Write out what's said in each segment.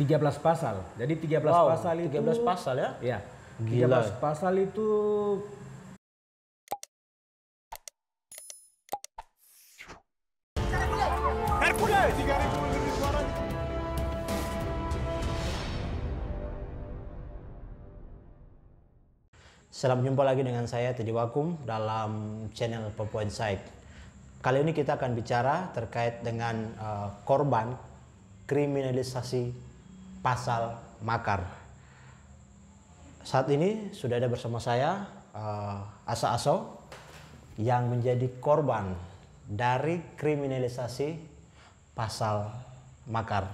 13 pasal. Jadi 13 pasal itu 13 pasal ya? Iya. 13 pasal itu Hercules 3000. Selamat jumpa lagi dengan saya Tidhi Wakum dalam channel Papua Insight. Kali ini kita akan bicara terkait dengan korban kriminalisasi pasal makar. Saat ini sudah ada bersama saya Asa Asso yang menjadi korban dari kriminalisasi pasal makar.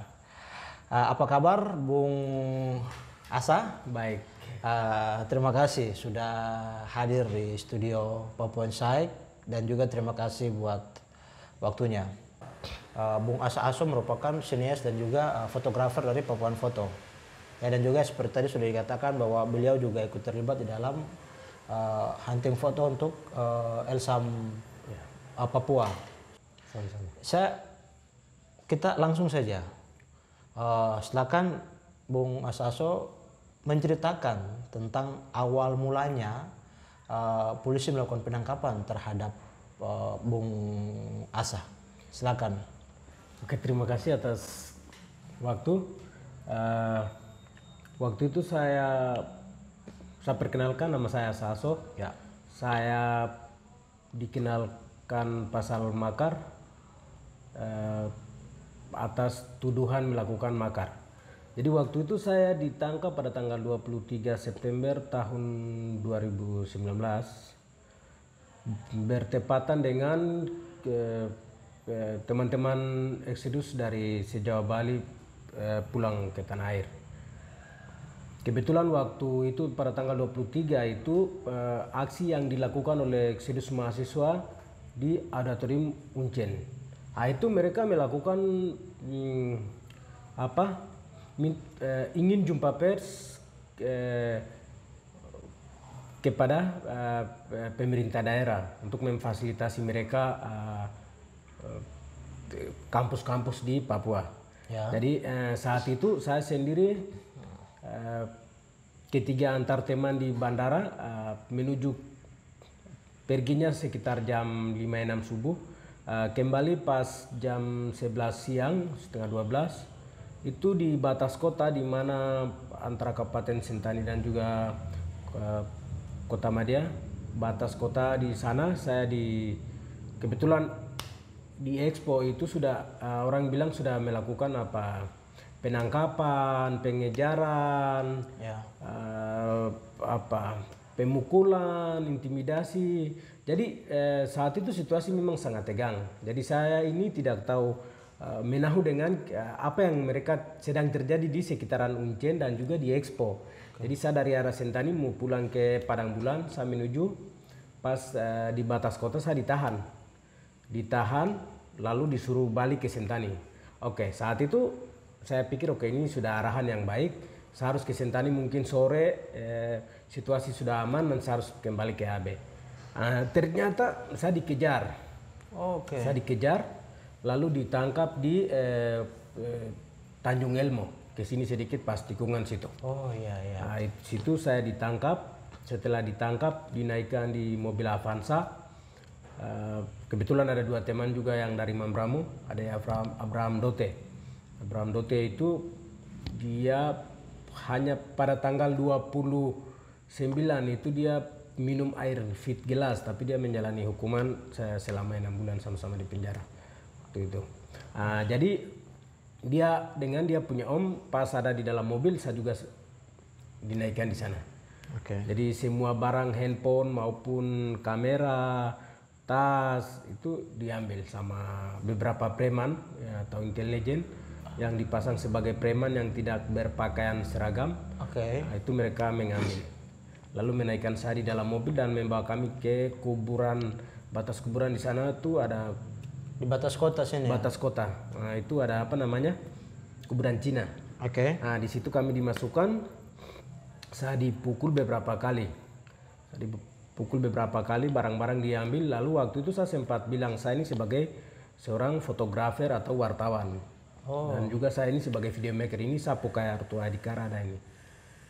Apa kabar Bung Asa? Baik. Terima kasih sudah hadir di studio Papua Insight dan juga terima kasih buat waktunya. Bung Asa Asso merupakan sinias dan juga fotografer dari Papuan Foto. Ya, dan juga seperti tadi sudah dikatakan bahwa beliau juga ikut terlibat di dalam hunting foto untuk ELSHAM Papua. Sama-sama. Kita langsung saja. Silakan Bung Asa Asso menceritakan tentang awal mulanya polisi melakukan penangkapan terhadap Bung Asa. Silakan. Oke, terima kasih atas waktu. Waktu itu saya perkenalkan, nama saya Asa Asso. Ya. Saya dikenalkan pasal makar atas tuduhan melakukan makar. Jadi waktu itu saya ditangkap pada tanggal 23 September tahun 2019 bertepatan dengan teman-teman eksidus dari se-Jawa Bali pulang ke tanah air. Kebetulan waktu itu pada tanggal 23 itu aksi yang dilakukan oleh eksidus mahasiswa di auditorium Uncen. Nah, itu mereka melakukan ingin jumpa pers kepada pemerintah daerah untuk memfasilitasi mereka kampus-kampus di Papua. Ya. Jadi saat itu saya sendiri ketiga antar teman di bandara menuju perginya sekitar jam 5-6 subuh, kembali pas jam 11 siang setengah 12. Itu di batas kota di mana antara Kabupaten Sentani dan juga Kota Madia, batas kota di sana saya kebetulan di Expo itu sudah orang bilang sudah melakukan penangkapan, pengejaran, ya. Pemukulan, intimidasi. Jadi saat itu situasi memang sangat tegang. Jadi saya ini tidak tahu menahu dengan apa yang mereka sedang terjadi di sekitaran Uncen dan juga di Expo. Okay. Jadi saya dari arah Sentani mau pulang ke Padang Bulan, saya menuju pas di batas kota saya ditahan lalu disuruh balik ke Sentani. Oke, saat itu saya pikir oke, ini sudah arahan yang baik, saya harus ke Sentani mungkin sore, situasi sudah aman dan saya harus kembali ke HB. Ternyata saya dikejar. Oke. Okay. Saya dikejar. Lalu ditangkap di Tanjung Elmo, ke sini sedikit pas tikungan situ. Oh iya iya. Nah, situ saya ditangkap. Setelah ditangkap dinaikkan di mobil Avanza. Kebetulan ada dua teman juga yang dari Mambramu, ada Abraham Dote. Abraham Dote itu dia hanya pada tanggal 29 itu dia minum air fit gelas, tapi dia menjalani hukuman selama 6 bulan sama-sama di penjara. Itu. Jadi dia punya om pas ada di dalam mobil saya juga dinaikkan di sana. Okay. Jadi semua barang handphone maupun kamera, tas itu diambil sama beberapa preman atau intelijen yang dipasang sebagai preman yang tidak berpakaian seragam. Okay. Itu mereka mengambil. Lalu menaikkan saya di dalam mobil dan membawa kami ke kuburan, batas kuburan di sana tuh ada di batas kota sini. Batas kota. Nah, itu ada kuburan Cina. Oke. Okay. Nah, di situ kami dimasukkan. Saya dipukul beberapa kali. Barang-barang diambil. Lalu waktu itu saya sempat bilang saya ini sebagai seorang fotografer atau wartawan. Oh. Dan juga saya ini sebagai video maker ini saya pakai Artu Adikarada ini.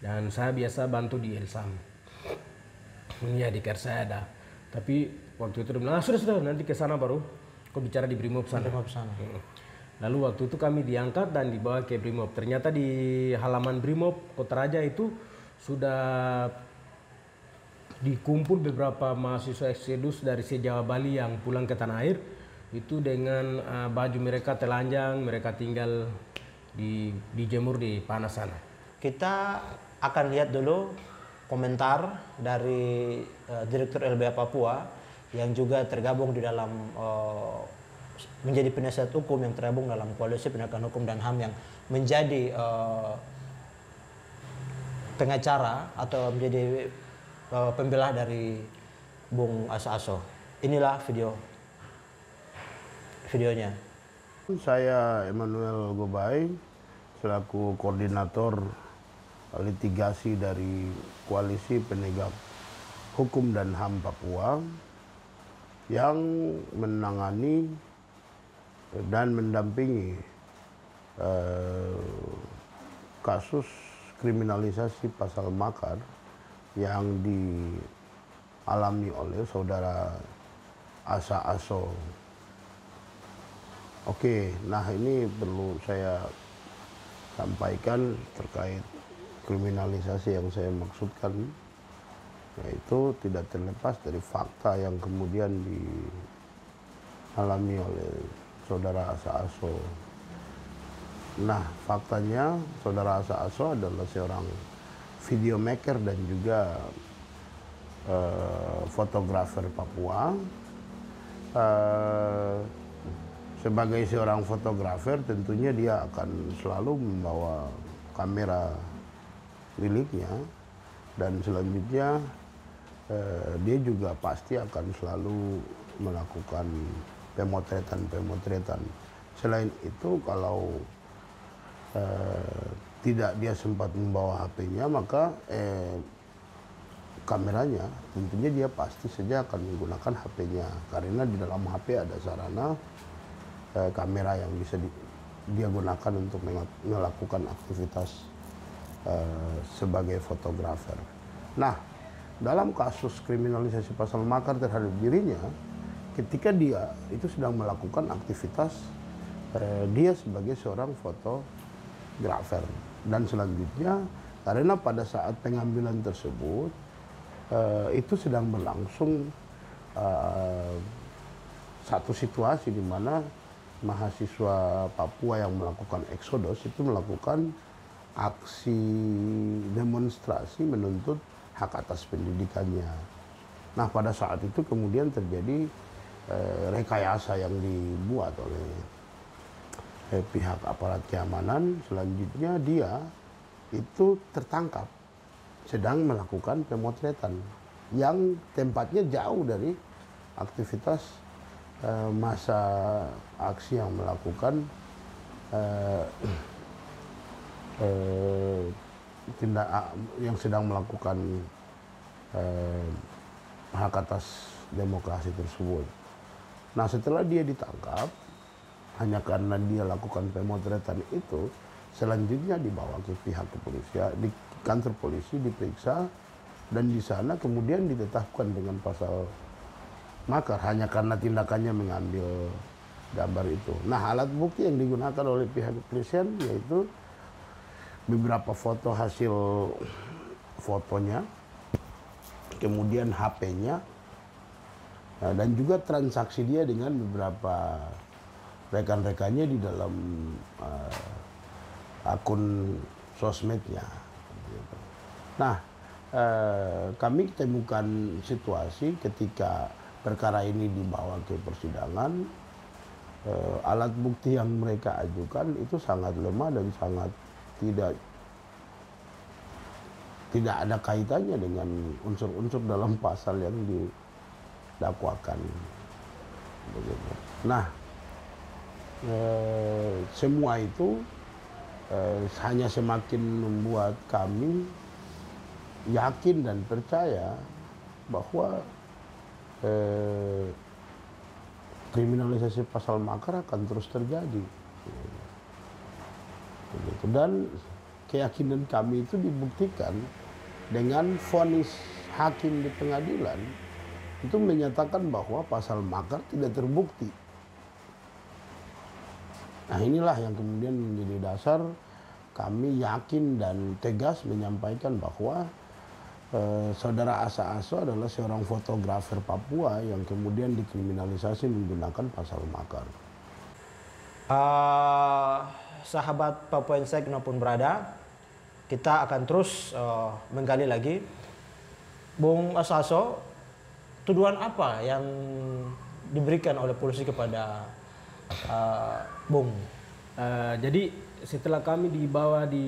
Dan saya biasa bantu di ELSHAM. Ini adik saya ada. Tapi waktu itu dia bilang, sudah nanti ke sana baru. Kau bicara di Brimob sana. Brimob sana. Lalu waktu itu kami diangkat dan dibawa ke Brimob. Ternyata di halaman Brimob Kota Raja itu sudah dikumpul beberapa mahasiswa eksidus dari se-Jawa Bali yang pulang ke tanah air. Itu dengan baju mereka telanjang, mereka tinggal dijemur di panas sana. Kita akan lihat dulu komentar dari Direktur LBH Papua yang juga tergabung di dalam menjadi penasihat hukum yang tergabung dalam Koalisi Penegak Hukum dan HAM yang menjadi pengacara atau menjadi pembela dari Bung Asa Asso. Inilah videonya. Saya Emmanuel Gobay selaku koordinator litigasi dari Koalisi Penegak Hukum dan HAM Papua yang menangani dan mendampingi kasus kriminalisasi Pasal Makar yang dialami oleh saudara Asa Asso. Oke, nah ini perlu saya sampaikan terkait kriminalisasi yang saya maksudkan, yaitu tidak terlepas dari fakta yang kemudian dialami oleh saudara Asa Asso. Nah, faktanya saudara Asa Asso adalah seorang videomaker dan juga fotografer Papua. Sebagai seorang fotografer tentunya dia akan selalu membawa kamera miliknya, dan selanjutnya dia juga pasti akan selalu melakukan pemotretan. Selain itu, kalau tidak dia sempat membawa HP-nya, maka kameranya tentunya dia pasti saja akan menggunakan HP-nya, karena di dalam HP ada sarana kamera yang bisa dia gunakan untuk melakukan aktivitas sebagai fotografer. Nah, dalam kasus kriminalisasi Pasal Makar terhadap dirinya, ketika dia itu sedang melakukan aktivitas dia sebagai seorang fotografer, dan selanjutnya karena pada saat pengambilan tersebut itu sedang berlangsung satu situasi di mana mahasiswa Papua yang melakukan eksodus itu melakukan aksi demonstrasi menuntut hak atas pendidikannya. Nah, pada saat itu kemudian terjadi rekayasa yang dibuat oleh pihak aparat keamanan. Selanjutnya dia itu tertangkap sedang melakukan pemotretan yang tempatnya jauh dari aktivitas masa aksi yang melakukan yang sedang melakukan hak atas demokrasi tersebut. Nah, setelah dia ditangkap hanya karena dia lakukan pemotretan itu, selanjutnya dibawa ke pihak kepolisian, di kantor polisi diperiksa, dan di sana kemudian ditetapkan dengan Pasal Makar hanya karena tindakannya mengambil gambar itu. Nah, alat bukti yang digunakan oleh pihak kepolisian yaitu beberapa foto hasil fotonya, kemudian HP-nya, dan juga transaksi dia dengan beberapa rekan-rekannya di dalam akun sosmednya. Nah, kami temukan situasi ketika perkara ini dibawa ke persidangan, alat bukti yang mereka ajukan itu sangat lemah dan sangat tidak ada kaitannya dengan unsur-unsur dalam pasal yang didakwakan. Nah, semua itu hanya semakin membuat kami yakin dan percaya bahwa kriminalisasi Pasal Makar akan terus terjadi. Dan keyakinan kami itu dibuktikan dengan vonis hakim di pengadilan itu menyatakan bahwa pasal makar tidak terbukti. Nah, inilah yang kemudian menjadi dasar kami yakin dan tegas menyampaikan bahwa saudara Asa Asso adalah seorang fotografer Papua yang kemudian dikriminalisasi menggunakan pasal makar. Sahabat Papua Insight maupun berada, kita akan terus menggali lagi. Bung Asa Asso, tuduhan apa yang diberikan oleh polisi kepada Bung? Jadi setelah kami dibawa di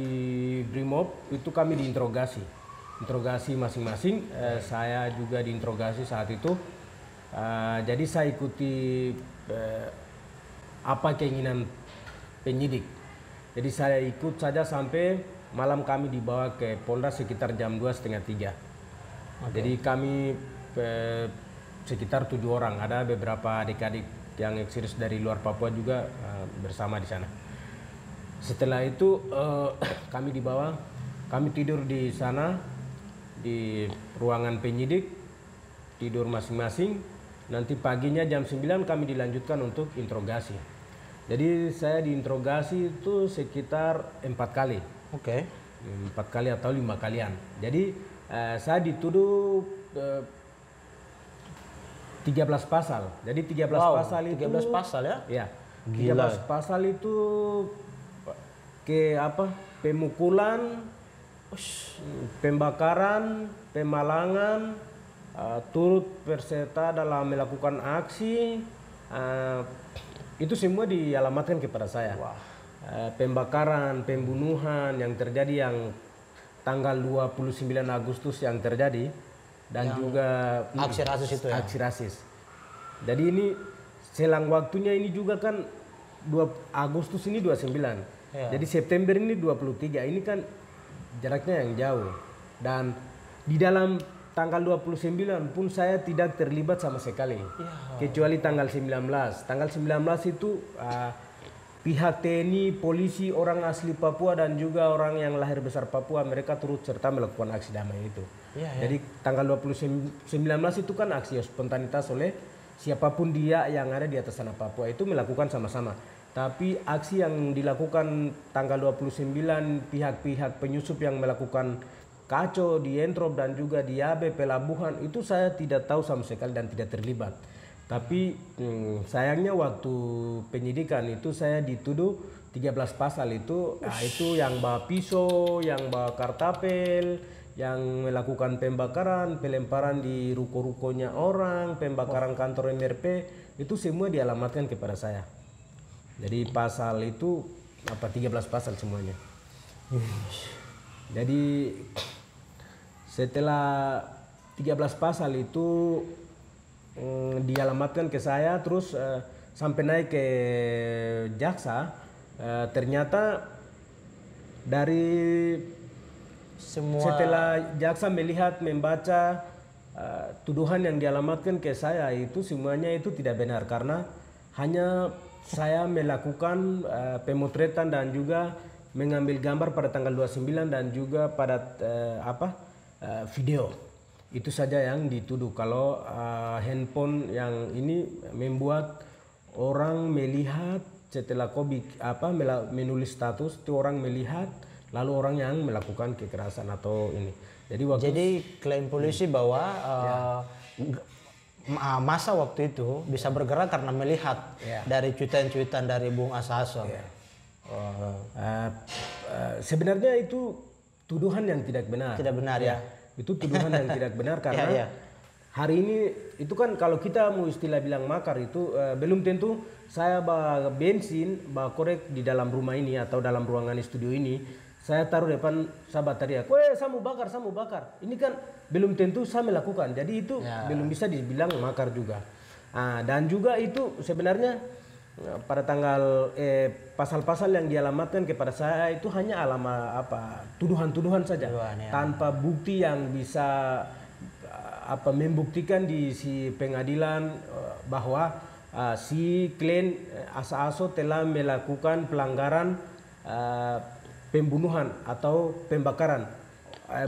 Brimob, itu kami diinterogasi. Interogasi masing-masing, saya juga diinterogasi saat itu. Jadi saya ikuti apa keinginan penyidik. Jadi saya ikut saja sampai malam kami dibawa ke Polda sekitar jam 2:30. Jadi kami sekitar 7 orang. Ada beberapa adik-adik yang eksis dari luar Papua juga bersama di sana. Setelah itu kami dibawa, kami tidur di sana di ruangan penyidik, tidur masing-masing. Nanti paginya jam 9 kami dilanjutkan untuk interogasi. Jadi saya diinterogasi itu sekitar 4 kali. Oke. 4 kali atau 5 kalian. Jadi saya dituduh 13 pasal. Jadi 13 pasal itu 13 pasal ya? Ya. Gila. 13 pasal itu ke apa? Pemukulan, pembakaran, pemalangan, turut berserta dalam melakukan aksi, itu semua dialamatkan kepada saya. Wow. Pembakaran, pembunuhan yang terjadi yang tanggal 29 Agustus yang terjadi, dan yang juga aksi rasis itu ya. Aksi rasis. Jadi ini selang waktunya ini juga kan 2 Agustus ini 29. Ya. Jadi September ini 23. Ini kan jaraknya yang jauh. Dan di dalam tanggal 29 pun saya tidak terlibat sama sekali. Ya. Kecuali tanggal 19. Tanggal 19 itu pihak TNI, polisi, orang asli Papua dan juga orang yang lahir besar Papua, mereka turut serta melakukan aksi damai itu. Ya, ya. Jadi tanggal 19 itu kan aksi spontanitas oleh siapapun dia yang ada di atas tanah Papua itu melakukan sama-sama. Tapi aksi yang dilakukan tanggal 29 pihak-pihak penyusup yang melakukan kacau di Entrop dan juga di ABP Labuhan itu saya tidak tahu sama sekali dan tidak terlibat. Tapi sayangnya waktu penyidikan itu saya dituduh 13 pasal itu, itu yang bawa pisau, yang bawa kartapel, yang melakukan pembakaran, pelemparan di ruko-rukonya orang, pembakaran kantor MRP, itu semua dialamatkan kepada saya. Jadi pasal itu apa 13 pasal semuanya. Jadi setelah 13 pasal itu dialamatkan ke saya, terus sampai naik ke jaksa, ternyata dari semua setelah jaksa melihat membaca tuduhan yang dialamatkan ke saya itu semuanya itu tidak benar, karena hanya saya melakukan pemotretan dan juga mengambil gambar pada tanggal 29 dan juga pada video. Itu saja yang dituduh. Kalau handphone yang ini membuat orang melihat setelah menulis status itu orang melihat lalu orang yang melakukan kekerasan atau ini. Jadi waktu klaim polisi bahwa masa waktu itu bisa bergerak karena melihat dari cuitan-cuitan dari Bung Asa Asso. Sebenarnya itu tuduhan yang tidak benar. Tidak benar ya. Itu tuduhan yang tidak benar karena hari ini itu kan kalau kita mau istilah bilang makar itu belum tentu saya bawa bensin, bawa korek di dalam rumah ini atau dalam ruangan studio ini. Saya taruh depan sahabat tadi, saya mau bakar, saya mau bakar. Ini kan belum tentu saya melakukan. Jadi itu belum bisa dibilang makar juga. Dan juga itu sebenarnya pada tanggal pasal-pasal yang dialamatkan kepada saya itu hanya tuduhan-tuduhan saja, tanpa bukti yang bisa membuktikan di si pengadilan bahwa si klien Asa Asso telah melakukan pelanggaran pembunuhan atau pembakaran.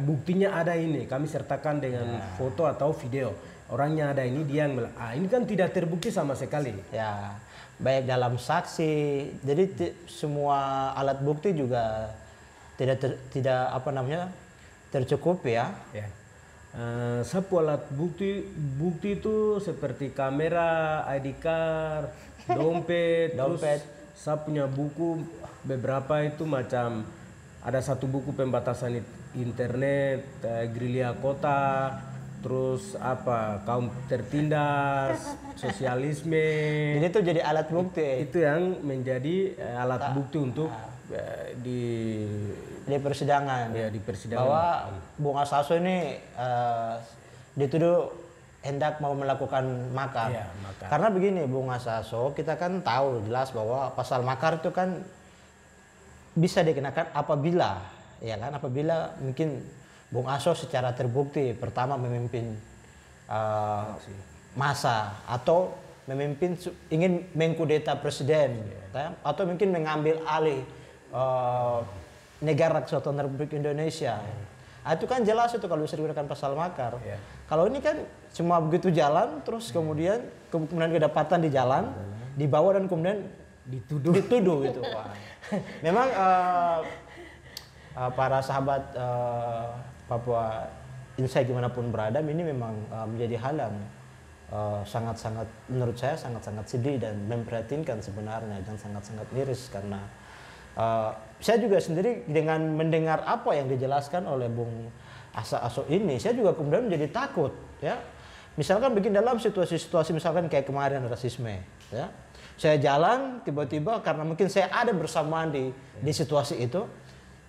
Buktinya ada ini, kami sertakan dengan foto atau video. Orangnya ada ini, dia yang bilang, ini kan tidak terbukti sama sekali. Ya, baik dalam saksi, jadi semua alat bukti juga tidak tercukupi ya. Ya. Sapu alat bukti itu seperti kamera, ID card, dompet, terus saya punya buku beberapa itu macam ada satu buku pembatasan internet, gerilya kota, terus apa kaum tertindas, sosialisme. Jadi itu jadi alat bukti. Itu yang menjadi alat bukti untuk di persidangan, ya, di persidangan bahwa Bung Asa Asso ini dituduh hendak mau melakukan makar. Ya, makar. Karena begini Bung Asa Asso, kita kan tahu jelas bahwa pasal makar itu kan bisa dikenakan apabila, ya kan, apabila mungkin Bung Asso secara terbukti pertama memimpin massa atau memimpin ingin mengkudeta presiden, ya, atau mungkin mengambil alih negara kesatuan Republik Indonesia. Itu kan jelas itu kalau bisa digunakan pasal makar. Yeah. Kalau ini kan cuma begitu jalan terus kemudian kedapatan di jalan, dibawa dan kemudian dituduh itu. Memang para sahabat Papua Insight gimana pun berada, ini memang menjadi hal yang sangat-sangat menurut saya sangat-sangat sedih dan memprihatinkan sebenarnya dan sangat-sangat miris karena saya juga sendiri dengan mendengar apa yang dijelaskan oleh Bung Asa Asso ini, saya juga kemudian menjadi takut, ya. Misalkan begini dalam situasi-situasi misalkan kayak kemarin rasisme, ya. Saya jalan tiba-tiba karena mungkin saya ada bersamaan di situasi itu,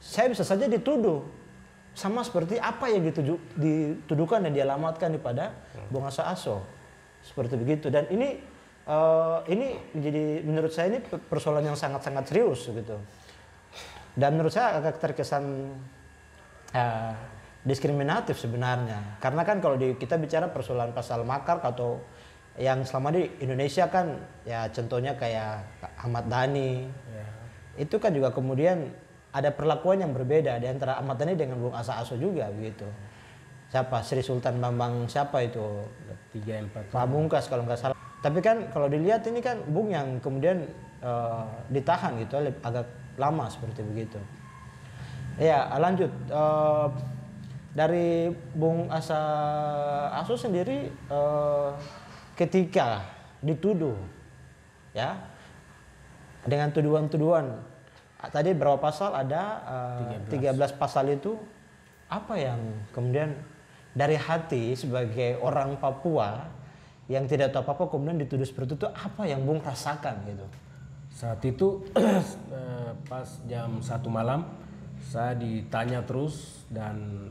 saya bisa saja dituduh sama seperti apa yang dituduhkan dan dialamatkan kepada Bung Asa Asso, seperti begitu. Dan ini jadi menurut saya ini persoalan yang sangat-sangat serius gitu. Dan menurut saya agak terkesan diskriminatif sebenarnya. Karena kan kalau kita bicara persoalan pasal makar atau yang selama di Indonesia kan ya contohnya kayak Ahmad Dhani. Ya. Itu kan juga kemudian ada perlakuan yang berbeda di antara Ahmad Dhani dengan Bung Asa Asso juga begitu. Siapa? Sri Sultan Bambang siapa itu? 34. Pamungkas kalau nggak salah. Tapi kan kalau dilihat ini kan Bung yang kemudian ditahan gitu agak lama seperti begitu. Ya lanjut dari Bung Asa Asso sendiri ketika dituduh ya dengan tuduhan-tuduhan tadi berapa pasal ada 13 pasal itu apa yang kemudian dari hati sebagai orang Papua yang tidak tahu apa-apa kemudian dituduh seperti itu, apa yang Bung rasakan gitu? Saat itu pas jam 1 malam saya ditanya terus dan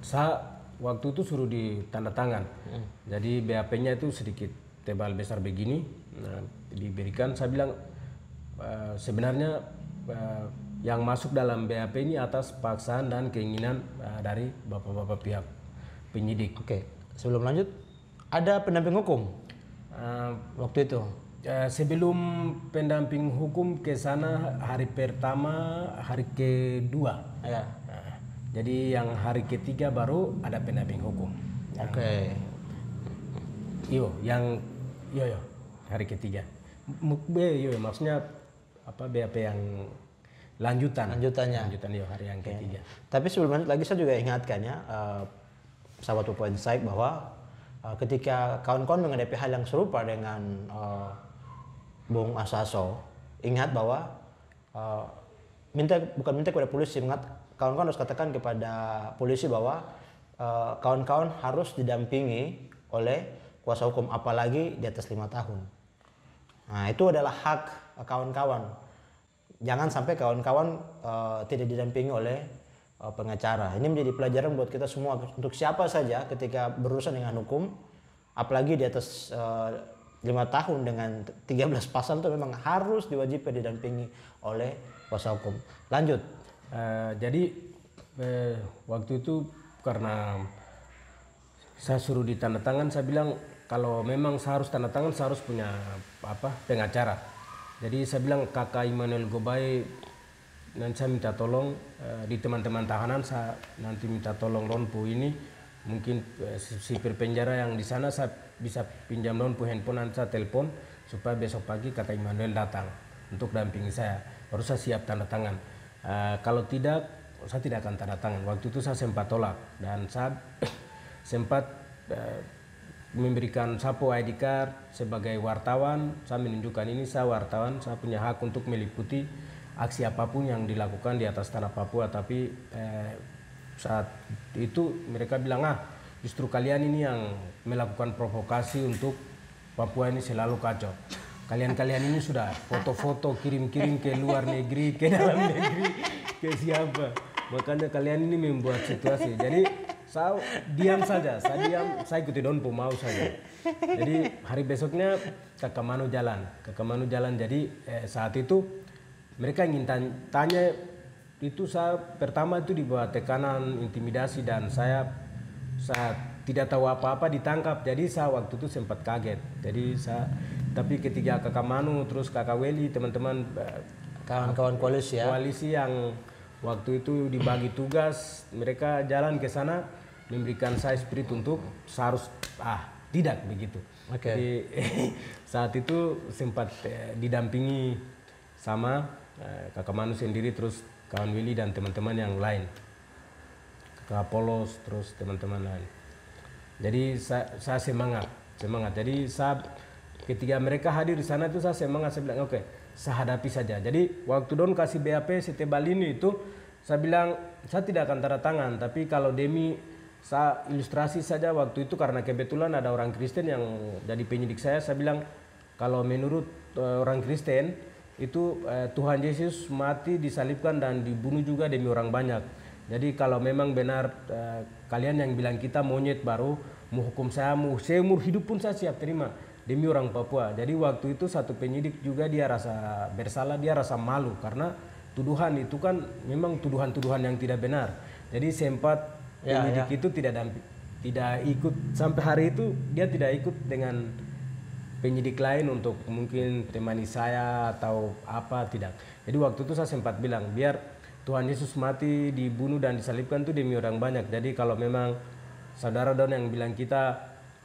saya waktu itu suruh ditanda tangan. Jadi BAP-nya itu sedikit tebal besar begini, nah, diberikan saya bilang sebenarnya yang masuk dalam BAP ini atas paksaan dan keinginan dari bapak-bapak pihak penyidik. Oke, sebelum lanjut ada pendamping hukum waktu itu? Sebelum pendamping hukum ke sana hari pertama, hari kedua. Ya. Jadi yang hari ketiga baru ada pendamping hukum. Oke. Yo hari ketiga. Yo maksudnya apa BAP yang lanjutannya yo hari yang ketiga. Tapi sebelum lagi saya juga ingatkan ya sahabat Papua Insight bahwa ketika kawan-kawan menghadapi hal yang serupa dengan Bung Asa Asso, ingat bahwa bukan minta kepada polisi, ingat kawan-kawan harus katakan kepada polisi bahwa kawan-kawan harus didampingi oleh kuasa hukum apalagi di atas 5 tahun. Nah itu adalah hak kawan-kawan. Jangan sampai kawan-kawan tidak didampingi oleh pengacara. Ini menjadi pelajaran buat kita semua untuk siapa saja ketika berurusan dengan hukum, apalagi di atas 5 tahun dengan 13 pasal itu memang harus diwajibkan didampingi oleh kuasa hukum. Lanjut. Jadi waktu itu karena saya suruh ditanda tangan, saya bilang kalau memang saya harus tanda tangan, saya harus punya pengacara. Jadi saya bilang kakak Emmanuel Gobay Dan saya minta tolong di teman-teman tahanan, saya nanti minta tolong rompu ini, mungkin sipir penjara yang di sana saya bisa pinjam rompu handphone, nanti saya telepon supaya besok pagi kata Emmanuel datang untuk dampingi saya. Baru saya siap tanda tangan. Kalau tidak, saya tidak akan tanda tangan. Waktu itu saya sempat tolak dan saya sempat memberikan sapo ID card sebagai wartawan. Saya menunjukkan ini saya wartawan, saya punya hak untuk meliputi aksi apapun yang dilakukan di atas tanah Papua. Tapi saat itu mereka bilang, ah justru kalian ini yang melakukan provokasi untuk Papua ini selalu kacau. Kalian-kalian ini sudah foto-foto kirim-kirim ke luar negeri, ke dalam negeri, ke siapa. Makanya kalian ini membuat situasi. Jadi saya diam saja, saya ikuti don pemau saja. Jadi hari besoknya Kakamanu jalan. Jadi saat itu mereka ingin tanya itu, saya pertama itu dibawa tekanan intimidasi dan saya tidak tahu apa-apa, ditangkap. Jadi saya waktu itu sempat kaget. Jadi saya, tapi ketika Kakak Manu terus Kakak Weli, teman-teman kawan-kawan koalisi yang waktu itu dibagi tugas, mereka jalan ke sana memberikan saya spirit untuk saya harus tidak begitu. Okay. Jadi saat itu sempat didampingi sama Kakak Manu sendiri, terus kawan Willy dan teman-teman yang lain, Kakak Polos, terus teman-teman lain. Jadi saya semangat. Jadi saya ketika mereka hadir di sana itu saya semangat. Saya bilang oke, saya hadapi saja. Jadi waktu don kasih BAP setebal ini itu, saya bilang saya tidak akan tanda tangan. Tapi kalau demi saya ilustrasi saja waktu itu, karena kebetulan ada orang Kristen yang jadi penyidik saya bilang kalau menurut orang Kristen itu Tuhan Yesus mati, disalibkan dan dibunuh juga demi orang banyak. Jadi kalau memang benar kalian yang bilang kita monyet, baru mau hukum saya, mau seumur hidup pun saya siap terima demi orang Papua. Jadi waktu itu satu penyidik juga dia rasa bersalah, dia rasa malu karena tuduhan itu kan memang tuduhan-tuduhan yang tidak benar. Jadi sempat penyidik itu tidak ikut sampai hari itu, dia tidak ikut dengan penyidik lain untuk mungkin temani saya atau apa, tidak. Jadi waktu itu saya sempat bilang biar Tuhan Yesus mati, dibunuh dan disalibkan itu demi orang banyak. Jadi kalau memang saudara don yang bilang kita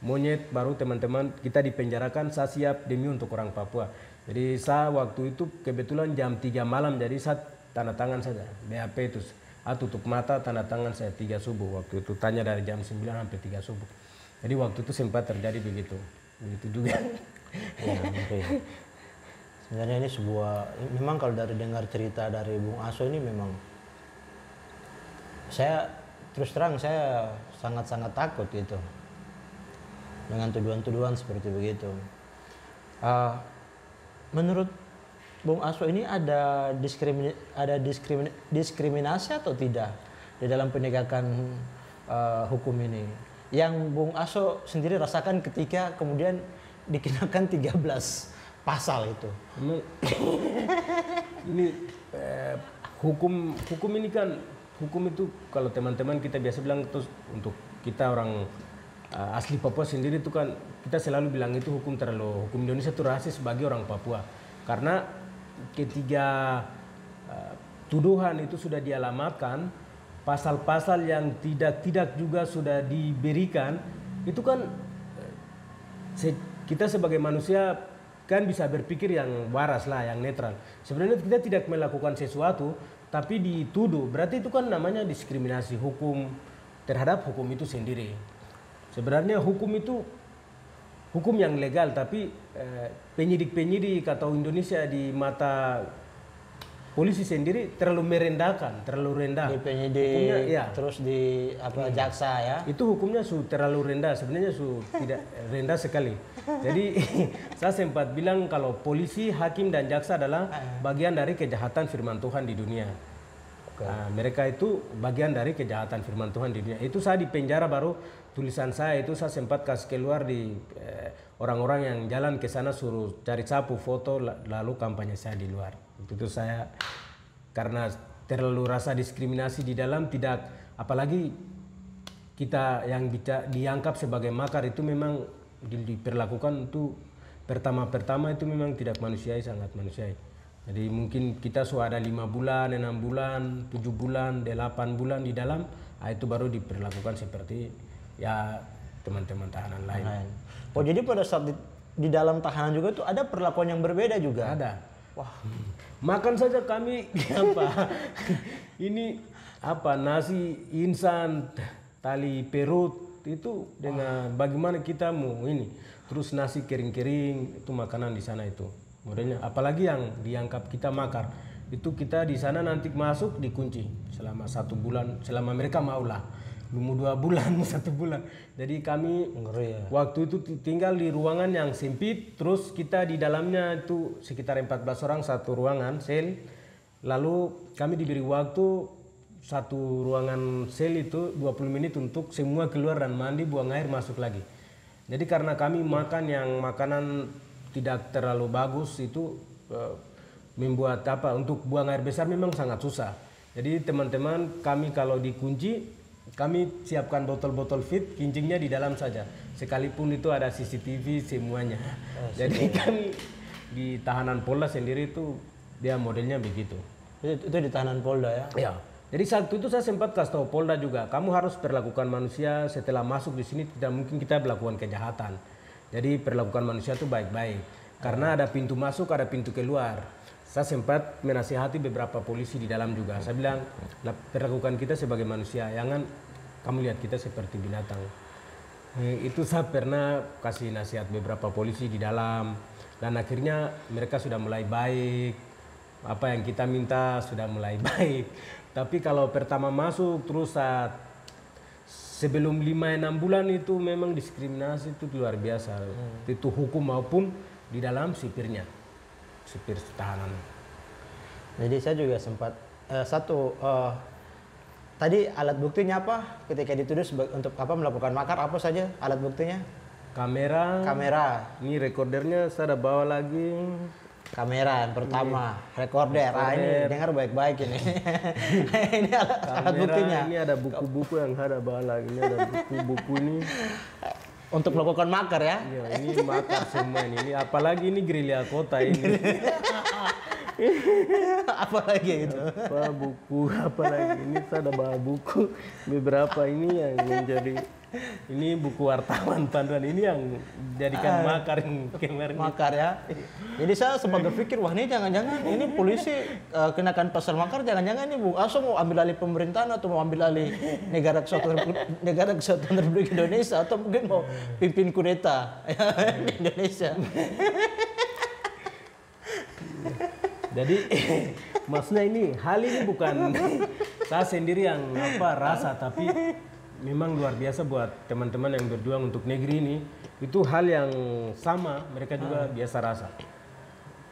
monyet, baru teman-teman kita dipenjarakan, saya siap demi untuk orang Papua. Jadi saya waktu itu kebetulan jam 3 malam, jadi saya tanda tangan saja BAP itu, tutup mata tanda tangan saya 3 subuh waktu itu, tanya dari jam 9 sampai 3 subuh. Jadi waktu itu sempat terjadi begitu juga. Ya, okay. Sebenarnya ini memang kalau dari dengar cerita dari Bung Asso ini, memang saya terus terang saya sangat-sangat takut gitu dengan tuduhan-tuduhan seperti begitu. Menurut Bung Asso ini ada diskriminasi atau tidak di dalam penegakan hukum ini? Yang Bung Asso sendiri rasakan ketika kemudian dikenakan 13 pasal itu. Hukum ini kan, hukum itu kalau teman-teman kita biasa bilang, terus untuk kita orang asli Papua sendiri itu kan kita selalu bilang itu hukum Indonesia itu rasis bagi orang Papua. Karena ketiga tuduhan itu sudah dialamatkan, pasal-pasal yang tidak juga sudah diberikan, itu kan kita sebagai manusia kan bisa berpikir yang waras lah, yang netral. Sebenarnya kita tidak melakukan sesuatu, tapi dituduh, berarti itu kan namanya diskriminasi hukum terhadap hukum itu sendiri. Sebenarnya hukum itu hukum yang legal, tapi penyidik-penyidik atau Indonesia di mata polisi sendiri terlalu merendahkan, terlalu rendah. Di penyidik, hukumnya, ya. Terus di jaksa ya. Itu hukumnya terlalu rendah, sebenarnya tidak rendah sekali. Jadi saya sempat bilang kalau polisi, hakim dan jaksa adalah bagian dari kejahatan firman Tuhan di dunia. Okay. Mereka itu bagian dari kejahatan firman Tuhan di dunia. Itu saya di penjara baru tulisan saya itu saya sempat kasih keluar di orang-orang yang jalan ke sana suruh cari sapu foto lalu kampanye saya di luar. Itu saya karena terlalu rasa diskriminasi di dalam, tidak, apalagi kita yang dianggap sebagai makar itu memang diperlakukan itu pertama-pertama itu memang tidak manusiai, sangat manusiai. Jadi mungkin kita sudah ada 5 bulan, 6 bulan, 7 bulan, 8 bulan di dalam, itu baru diperlakukan seperti ya teman-teman tahanan lain. Oh, jadi pada saat di dalam tahanan juga tuh ada perlakuan yang berbeda juga? Ada. Wah. Makan saja kami apa? Ini apa, nasi instan, tali perut itu dengan bagaimana kita mau ini. Terus nasi kering-kering itu makanan di sana itu. Modelnya, apalagi yang dianggap kita makar, itu kita di sana nanti masuk dikunci selama 1 bulan, selama mereka maulah, 2 bulan, 1 bulan. Jadi kami waktu itu tinggal di ruangan yang sempit, terus kita di dalamnya itu sekitar 14 orang satu ruangan sel. Lalu kami diberi waktu satu ruangan sel itu 20 menit untuk semua keluar dan mandi, buang air, masuk lagi. Jadi karena kami makan yang makanan tidak terlalu bagus itu membuat apa untuk buang air besar memang sangat susah. Jadi teman-teman kami kalau dikunci, kami siapkan botol-botol fit, kincingnya di dalam saja. Sekalipun itu ada CCTV semuanya. Jadi kami di tahanan Polda sendiri itu dia modelnya begitu. Itu di tahanan Polda ya? Iya. Jadi saat itu saya sempat kasih tahu Polda juga, kamu harus perlakukan manusia setelah masuk di sini tidak mungkin kita melakukan kejahatan. Jadi perlakukan manusia itu baik-baik, karena ada pintu masuk, ada pintu keluar. Saya sempat menasihati beberapa polisi di dalam juga. Saya bilang, perlakukan kita sebagai manusia, jangan kamu lihat kita seperti binatang. Itu saya pernah kasih nasihat beberapa polisi di dalam, dan akhirnya mereka sudah mulai baik. Apa yang kita minta sudah mulai baik. Tapi kalau pertama masuk terus saat sebelum 5-6 bulan itu memang diskriminasi itu luar biasa. Itu hukum maupun di dalam sipirnya, sipir tahanan. Jadi saya juga sempat tadi alat buktinya apa ketika dituduh untuk apa melakukan makar, apa saja alat buktinya? Kamera. Kamera. Ini rekordernya saya ada bawa lagi. Kamera pertama, recorder. Nah, ini dengar baik-baik ini. Ini alat buktinya. Ini ada buku-buku yang ada balang. Ini ada buku-buku ini untuk melakukan makar ya. Iya, ini makar semua ini. Ini apalagi ini gerilya kota ini. Apalagi itu. Apa buku apalagi ini saya ada bawa buku beberapa ini yang menjadi ini buku wartawan panduan ini yang jadikan makar yang kemarin. Makar ya. Jadi saya sempat berpikir wah ini jangan-jangan ini polisi kenakan pasal makar, jangan-jangan ini Bung Asso mau ambil alih pemerintahan atau mau ambil alih negara kesatuan Republik Indonesia atau mungkin mau pimpin kudeta di Indonesia. Jadi maksudnya ini hal ini bukan saya sendiri yang apa rasa, tapi memang luar biasa buat teman-teman yang berjuang untuk negeri ini. Itu hal yang sama, mereka juga biasa rasa.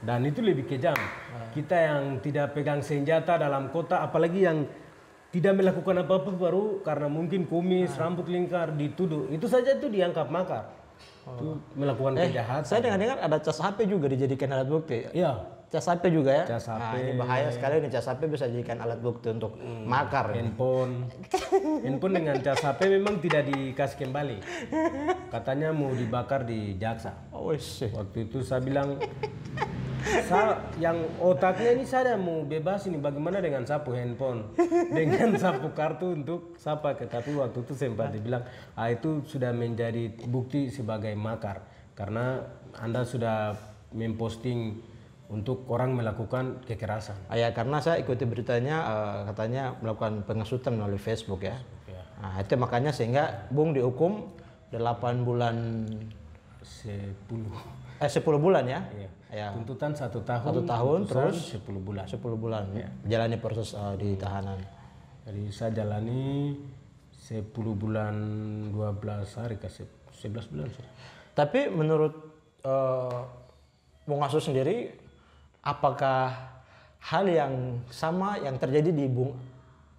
Dan itu lebih kejam. Kita yang tidak pegang senjata dalam kota, apalagi yang tidak melakukan apa-apa baru karena mungkin kumis, rambut lingkar, dituduh. Itu saja itu dianggap makar. Itu melakukan kejahatan. Saya dengar-dengar ada cas HP juga dijadikan alat bukti. Iya. Cas HP juga ya? Cas HP. Nah, ini bahaya sekali nih, cas HP bisa dijadikan alat bukti untuk makar. Handphone. Handphone dengan cas HP memang tidak dikasih kembali. Katanya mau dibakar di jaksa. Oh, waktu itu saya bilang, saya yang otaknya ini saya mau bebas ini, bagaimana dengan sapu handphone? Dengan sapu kartu untuk saya pakai. Tapi waktu itu sempat dibilang, itu sudah menjadi bukti sebagai makar. Karena Anda sudah memposting untuk orang melakukan kekerasan. Ya, karena saya ikuti beritanya katanya melakukan pengasutan melalui Facebook ya. Nah, itu makanya sehingga Bung dihukum 8 bulan 10 bulan ya. Iya. Ya. Tuntutan 1 tahun. 1 tahun terus 10 bulan. 10 bulan ya. Jalani proses di tahanan. Jadi saya jalani 10 bulan 12 hari ke 11 bulan. Tapi menurut Bung Asso sendiri, apakah hal yang sama yang terjadi di Bung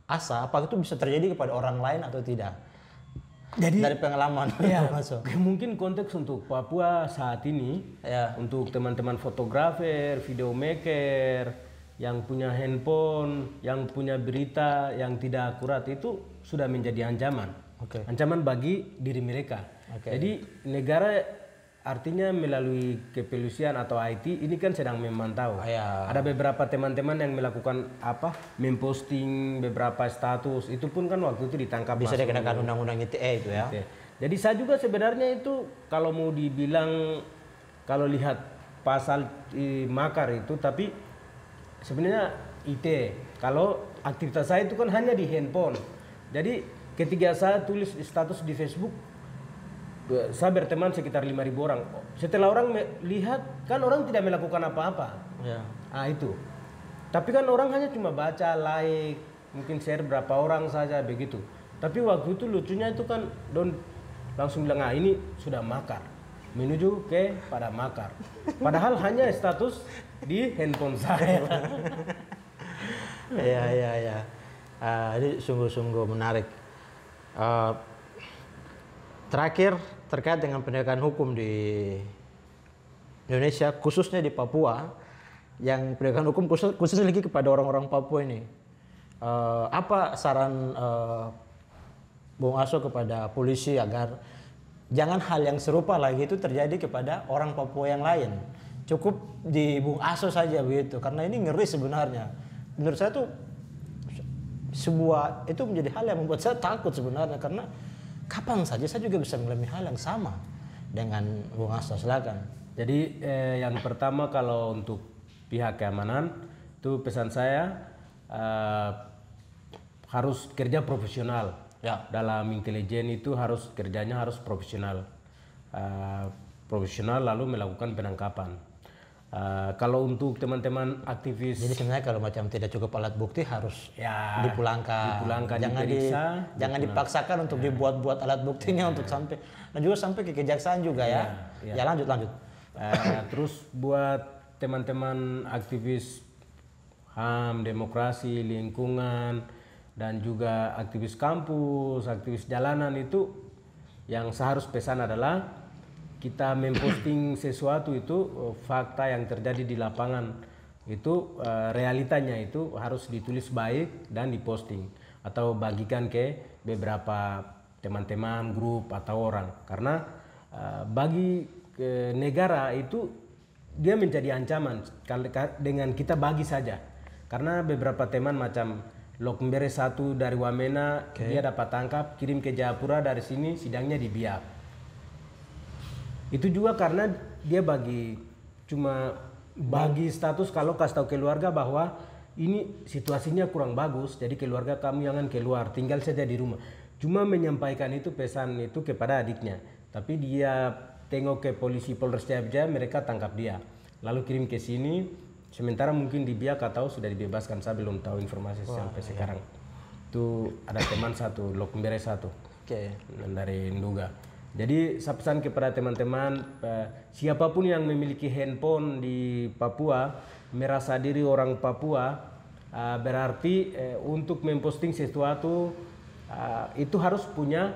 Asa, apakah itu bisa terjadi kepada orang lain atau tidak? Jadi, dari pengalaman ya, mungkin konteks untuk Papua saat ini, ya. Untuk teman-teman fotografer, videomaker, yang punya handphone, yang punya berita, yang tidak akurat itu sudah menjadi ancaman. Ancaman bagi diri mereka. Jadi negara Artinya melalui kepolisian atau IT ini kan sedang memantau. Ya. Ada beberapa teman-teman yang melakukan memposting beberapa status, itu pun kan waktu itu ditangkap. Bisa dikenakan undang-undang ITE itu ya. Jadi saya juga sebenarnya itu kalau mau dibilang kalau lihat pasal makar itu, tapi sebenarnya ITE. Kalau aktivitas saya itu kan hanya di handphone. Jadi ketika saya tulis status di Facebook, saya berteman sekitar 5.000 orang. Setelah orang lihat, kan orang tidak melakukan apa-apa. Itu. Tapi kan orang hanya cuma baca, like, mungkin share berapa orang saja begitu. Tapi waktu itu lucunya itu kan Don langsung bilang, ah ini sudah makar. Menuju ke pada makar. Padahal hanya status di handphone saya. Ya. Ini sungguh-sungguh menarik. Terakhir, terkait dengan penegakan hukum di Indonesia, khususnya di Papua, yang penegakan hukum khusus lagi kepada orang-orang Papua ini, apa saran Bung Asso kepada polisi agar jangan hal yang serupa lagi itu terjadi kepada orang Papua yang lain? Cukup di Bung Asso saja begitu, karena ini ngeri sebenarnya. Menurut saya tuh sebuah itu menjadi hal yang membuat saya takut sebenarnya, karena kapan saja saya juga bisa mengalami hal yang sama dengan Bung Asa. Silakan. Jadi yang pertama kalau untuk pihak keamanan itu pesan saya harus kerja profesional. Dalam intelijen itu harus kerjanya harus profesional, profesional lalu melakukan penangkapan. Kalau untuk teman-teman aktivis, jadi sebenarnya kalau macam tidak cukup alat bukti harus dipulangkan, jangan diperiksa, jangan dipaksakan untuk dibuat-buat alat buktinya untuk sampai dan juga sampai ke kejaksaan juga. Lanjut. Terus buat teman-teman aktivis HAM, demokrasi, lingkungan, dan juga aktivis kampus, aktivis jalanan, itu yang seharus pesan adalah kita memposting sesuatu itu fakta yang terjadi di lapangan itu realitanya itu harus ditulis baik dan diposting atau bagikan ke beberapa teman-teman, grup atau orang, karena bagi negara itu dia menjadi ancaman dengan kita bagi saja, karena beberapa teman macam Lokmbere 1 dari Wamena dia dapat tangkap, kirim ke Jayapura, dari sini sidangnya di Biak. Itu juga karena dia cuma bagi status kalau kasih tahu keluarga bahwa ini situasinya kurang bagus, jadi keluarga kamu jangan keluar, tinggal saja di rumah. Cuma menyampaikan itu pesan itu kepada adiknya, tapi dia tengok ke polisi Polres Jayapura, mereka tangkap dia, lalu kirim ke sini. Sementara mungkin di Biak atau sudah dibebaskan, saya belum tahu informasi sampai sekarang. Itu ada teman satu, Lokmbere 1 dari Nduga. Jadi saya pesan kepada teman-teman, siapapun yang memiliki handphone di Papua, merasa diri orang Papua, berarti untuk memposting sesuatu itu harus punya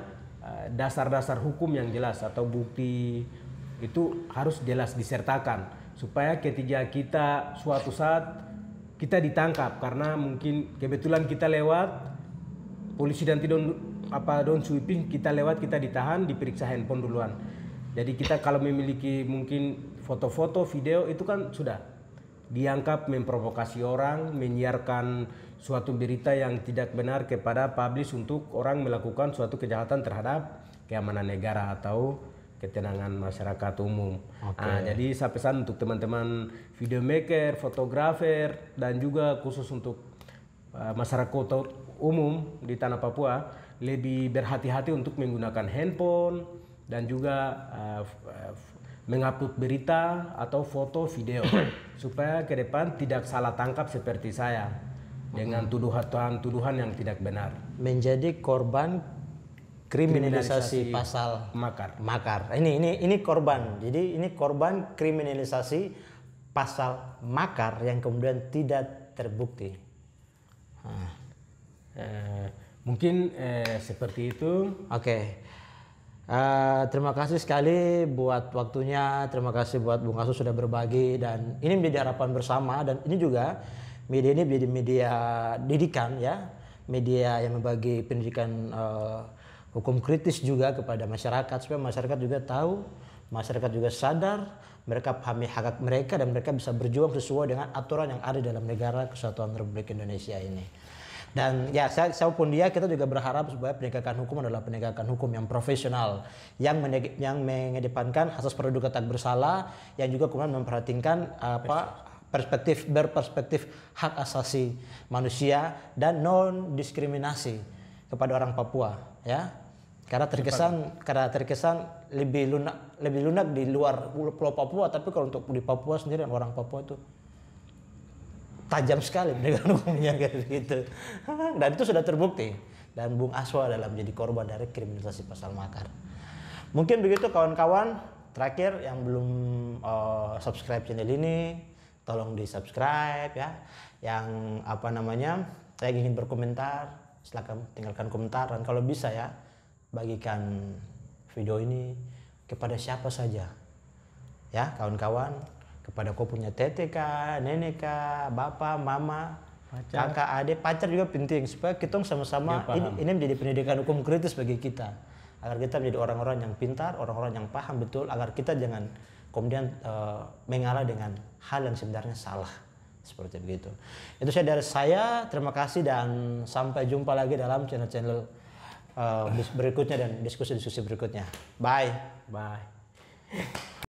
dasar-dasar hukum yang jelas atau bukti itu harus jelas disertakan, supaya ketika kita suatu saat kita ditangkap karena mungkin kebetulan kita lewat, polisi dan down sweeping, kita lewat, kita ditahan, diperiksa handphone duluan. Jadi kita kalau memiliki mungkin foto-foto, video, itu kan sudah dianggap memprovokasi orang, menyiarkan suatu berita yang tidak benar kepada publik untuk orang melakukan suatu kejahatan terhadap keamanan negara atau ketenangan masyarakat umum. Jadi saya pesan untuk teman-teman videomaker, fotografer, dan juga khusus untuk masyarakat umum di tanah Papua, lebih berhati-hati untuk menggunakan handphone dan juga mengupload berita atau foto video supaya ke depan tidak salah tangkap seperti saya dengan tuduhan-tuduhan yang tidak benar, menjadi korban kriminalisasi pasal makar. Ini korban. Jadi ini korban kriminalisasi pasal makar yang kemudian tidak terbukti. Mungkin seperti itu. Terima kasih sekali buat waktunya. Terima kasih buat Bung Asso sudah berbagi, dan ini menjadi harapan bersama, dan ini juga media ini menjadi media didikan, media yang membagi pendidikan hukum kritis juga kepada masyarakat, supaya masyarakat juga tahu Masyarakat juga sadar, mereka pahami hak mereka dan mereka bisa berjuang sesuai dengan aturan yang ada dalam negara Kesatuan Republik Indonesia ini. Dan ya saya pun dia kita juga berharap supaya penegakan hukum adalah penegakan hukum yang profesional, yang mengedepankan asas praduga tak bersalah, yang juga kemudian memperhatikan berperspektif hak asasi manusia dan non diskriminasi kepada orang Papua, ya. Karena terkesan lebih lunak di luar pulau Papua, tapi kalau untuk di Papua sendiri orang Papua itu tajam sekali dengan hukumnya kayak gitu. Dan itu sudah terbukti. Dan Bung Aswa adalah menjadi korban dari kriminalisasi pasal makar. Mungkin begitu kawan-kawan. Terakhir yang belum subscribe channel ini, tolong di subscribe ya. Yang apa namanya, saya ingin berkomentar, silakan tinggalkan komentar, dan kalau bisa ya, bagikan video ini kepada siapa saja ya kawan-kawan, kepada kau punya tete kah, nenek kah, bapak, mama, pacar, kakak, adik, pacar juga penting supaya kita sama-sama ini menjadi pendidikan hukum kritis bagi kita, agar kita menjadi orang-orang yang pintar, orang-orang yang paham betul, agar kita jangan kemudian mengalah dengan hal yang sebenarnya salah, seperti begitu. Itu saya dari saya, terima kasih dan sampai jumpa lagi dalam channel-channel berikutnya dan diskusi-diskusi berikutnya. Bye. Bye.